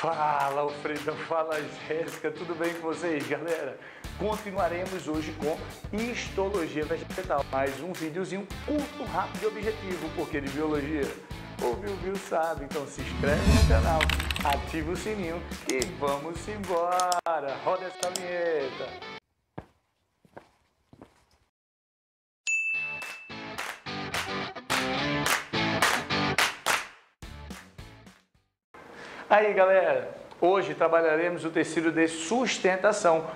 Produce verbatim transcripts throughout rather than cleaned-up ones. Fala, Alfredo, fala, Jéssica, tudo bem com vocês, galera? Continuaremos hoje com Histologia Vegetal, mais um videozinho curto, rápido e objetivo, porque de biologia, o Bio Bio sabe, então se inscreve no canal, ativa o sininho e vamos embora, roda essa vinheta! Aí, galera, hoje trabalharemos o tecido de sustentação.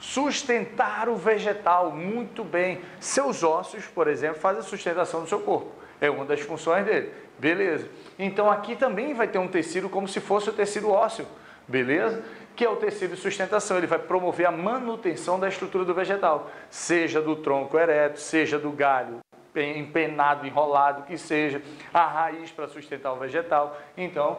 Sustentar o vegetal, muito bem. Seus ossos, por exemplo, fazem a sustentação do seu corpo. É uma das funções dele. Beleza. Então, aqui também vai ter um tecido como se fosse o tecido ósseo. Beleza? Que é o tecido de sustentação. Ele vai promover a manutenção da estrutura do vegetal. Seja do tronco ereto, seja do galho empenado, enrolado, que seja, a raiz para sustentar o vegetal. Então,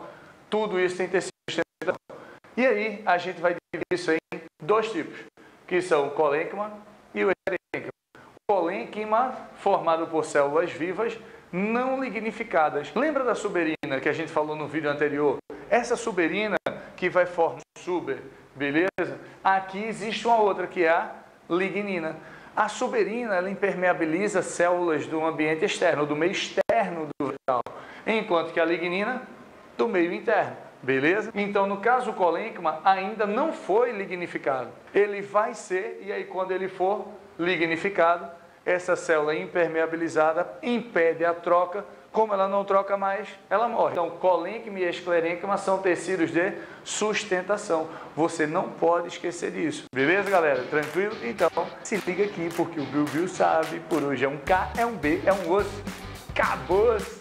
tudo isso tem tecido de sustentação. E aí, a gente vai dividir isso em dois tipos, que são o colênquima e o esclerênquima. O colênquima, formado por células vivas, não lignificadas. Lembra da suberina que a gente falou no vídeo anterior? Essa suberina que vai formar o súber, beleza? Aqui existe uma outra, que é a lignina. A suberina, ela impermeabiliza células do ambiente externo, do meio externo do vegetal, enquanto que a lignina, do meio interno, beleza? Então, no caso, o colênquima ainda não foi lignificado. Ele vai ser, e aí quando ele for lignificado, essa célula impermeabilizada impede a troca. Como ela não troca mais, ela morre. Então, colênquima e esclerênquima são tecidos de sustentação. Você não pode esquecer disso. Beleza, galera? Tranquilo? Então, se liga aqui, porque o Bio Bio sabe. Por hoje é um K, é um B, é um osso. Acabou-se!